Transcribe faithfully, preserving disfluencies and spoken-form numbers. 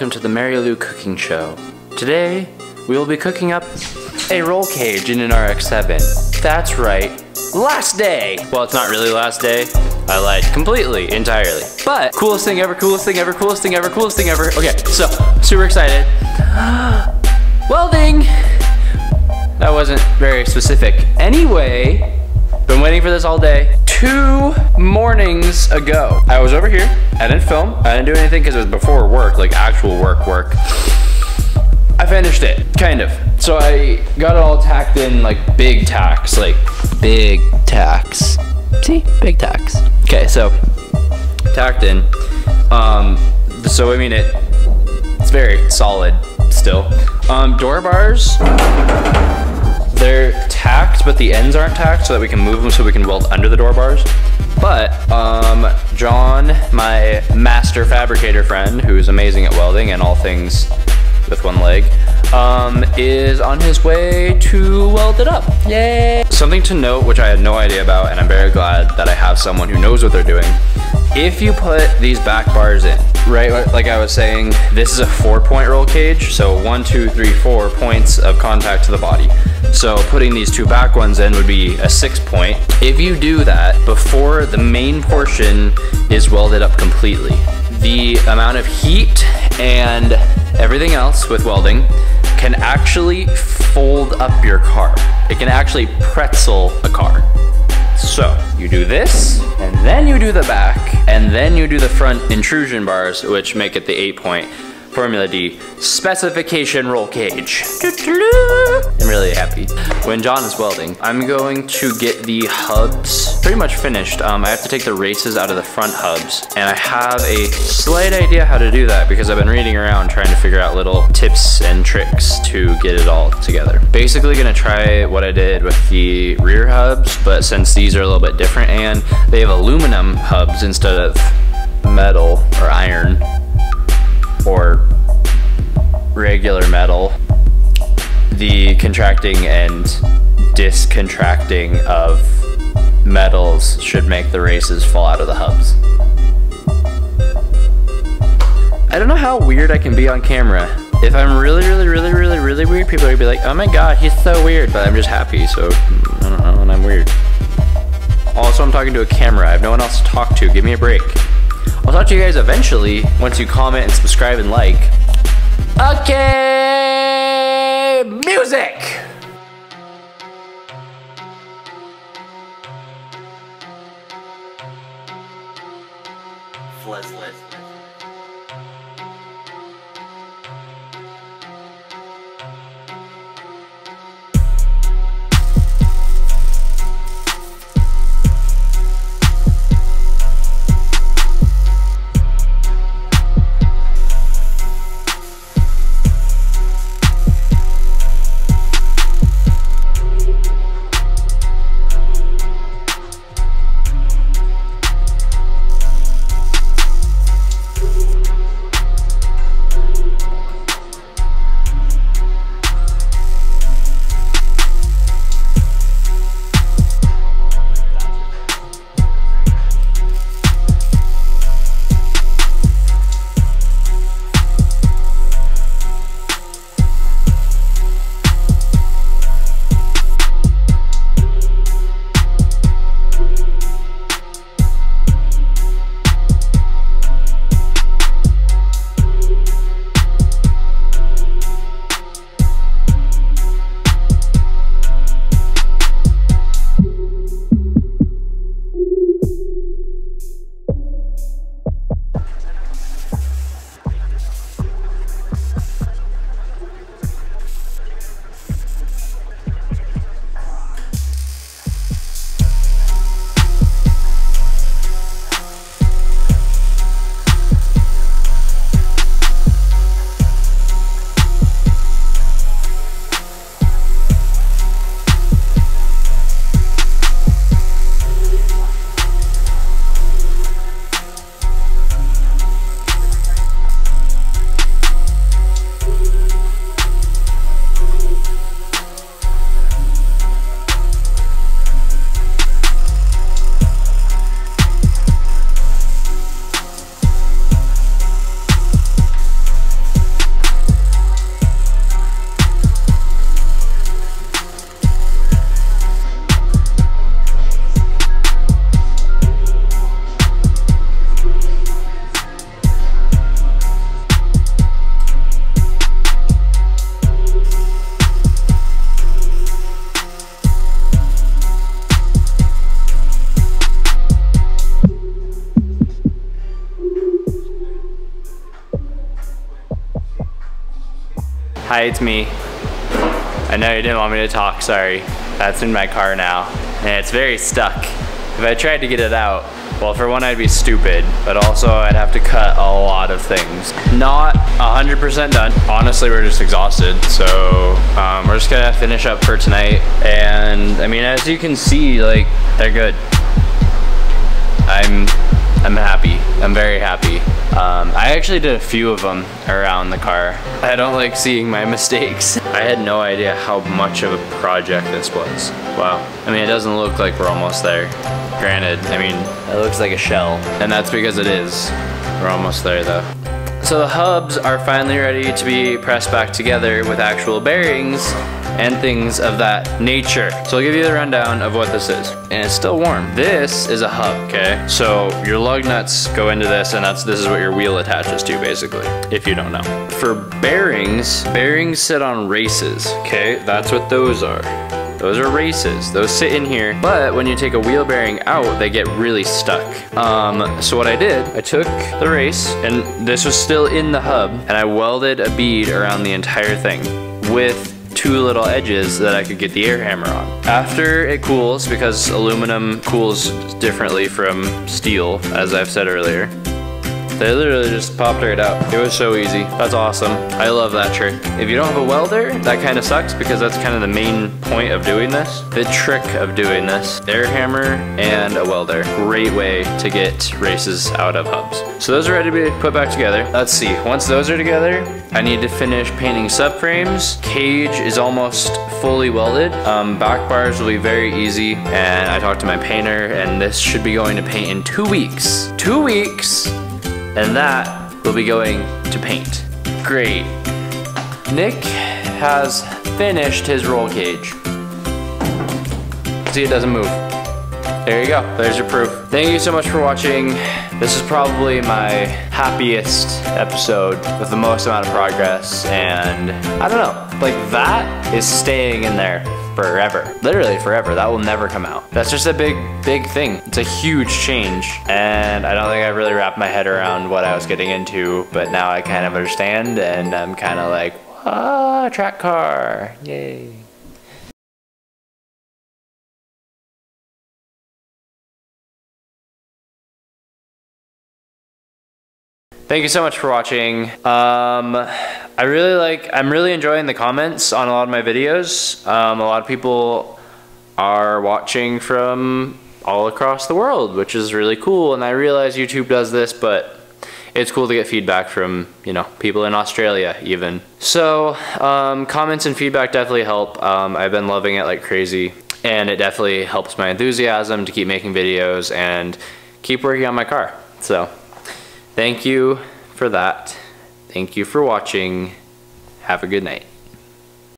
welcome to the Mary Lou Cooking Show. Today, we will be cooking up a roll cage in an R X seven. That's right, last day! Well, it's not really last day. I lied completely, entirely. But, coolest thing ever, coolest thing ever, coolest thing ever, coolest thing ever. Okay, so, super excited. Welding! That wasn't very specific. Anyway, been waiting for this all day. Two mornings ago, I was over here, I didn't film, I didn't do anything because it was before work, like actual work work. I finished it, kind of. So I got it all tacked in, like big tacks, like big tacks. See, big tacks. Okay, so tacked in. Um, so I mean it, it's very solid still. Um, door bars. They're tacked, but the ends aren't tacked so that we can move them so we can weld under the door bars. But um, John, my master fabricator friend, who's amazing at welding and all things with one leg, um, is on his way to weld it up. Yay! Something to note, which I had no idea about, and I'm very glad that I have someone who knows what they're doing. If you put these back bars in, right, like I was saying, this is a four-point roll cage, so one, two, three, four points of contact to the body. So putting these two back ones in would be a six point. If you do that before the main portion is welded up completely, the amount of heat and everything else with welding can actually fold up your car. It can actually pretzel a car. So you do this, and then you do the back, and then you do the front intrusion bars, which make it the eight point. Formula D specification roll cage. I'm really happy. When John is welding, I'm going to get the hubs pretty much finished. Um, I have to take the races out of the front hubs, and I have a slight idea how to do that because I've been reading around trying to figure out little tips and tricks to get it all together. Basically gonna try what I did with the rear hubs, but since these are a little bit different and they have aluminum hubs instead of metal or iron, or regular metal, the contracting and discontracting of metals should make the races fall out of the hubs. I don't know how weird I can be on camera. If I'm really, really, really, really, really weird, people are gonna be like, oh my god, he's so weird, but I'm just happy, so I don't know, and I'm weird. Also, I'm talking to a camera. I have no one else to talk to. Give me a break. I'll talk to you guys eventually, once you comment and subscribe and like. Okay, music! Flessless. Hi, it's me. I know you didn't want me to talk, sorry. That's in my car now, and it's very stuck. If I tried to get it out, well, for one, I'd be stupid, but also I'd have to cut a lot of things. Not one hundred percent done. Honestly, we're just exhausted, so um, we're just gonna finish up for tonight. And I mean, as you can see, like, they're good. I'm, I'm happy. I'm very happy. Um, I actually did a few of them around the car. I don't like seeing my mistakes. I had no idea how much of a project this was. Wow. I mean, it doesn't look like we're almost there. Granted, I mean, it looks like a shell, and that's because it is. We're almost there though. So the hubs are finally ready to be pressed back together with actual bearings and things of that nature. So I'll give you the rundown of what this is. And it's still warm. This is a hub, okay? So your lug nuts go into this, and that's this is what your wheel attaches to, basically, if you don't know. For bearings, bearings sit on races, okay? That's what those are. Those are races, those sit in here, but when you take a wheel bearing out, they get really stuck. Um, so what I did, I took the race, and this was still in the hub, and I welded a bead around the entire thing with two little edges that I could get the air hammer on. After it cools, because aluminum cools differently from steel, as I've said earlier, they literally just popped right out. It was so easy. That's awesome. I love that trick. If you don't have a welder, that kind of sucks because that's kind of the main point of doing this. The trick of doing this, air hammer and a welder. Great way to get races out of hubs. So those are ready to be put back together. Let's see, once those are together, I need to finish painting subframes. Cage is almost fully welded. Um, back bars will be very easy. And I talked to my painter, and this should be going to paint in two weeks. Two weeks. And that will be going to paint. Great. Nick has finished his roll cage. See, it doesn't move. There you go, there's your proof. Thank you so much for watching. This is probably my happiest episode with the most amount of progress, and I don't know, like that is staying in there forever. Literally forever. That will never come out. That's just a big, big thing. It's a huge change, and I don't think I really wrapped my head around what I was getting into, but now I kind of understand, and I'm kind of like, ah, track car, yay. Thank you so much for watching. Um, I really like, I'm really enjoying the comments on a lot of my videos. Um, a lot of people are watching from all across the world, which is really cool. And I realize YouTube does this, but it's cool to get feedback from, you know, people in Australia even. So um, comments and feedback definitely help. Um, I've been loving it like crazy, and it definitely helps my enthusiasm to keep making videos and keep working on my car. So. Thank you for that. Thank you for watching. Have a good night.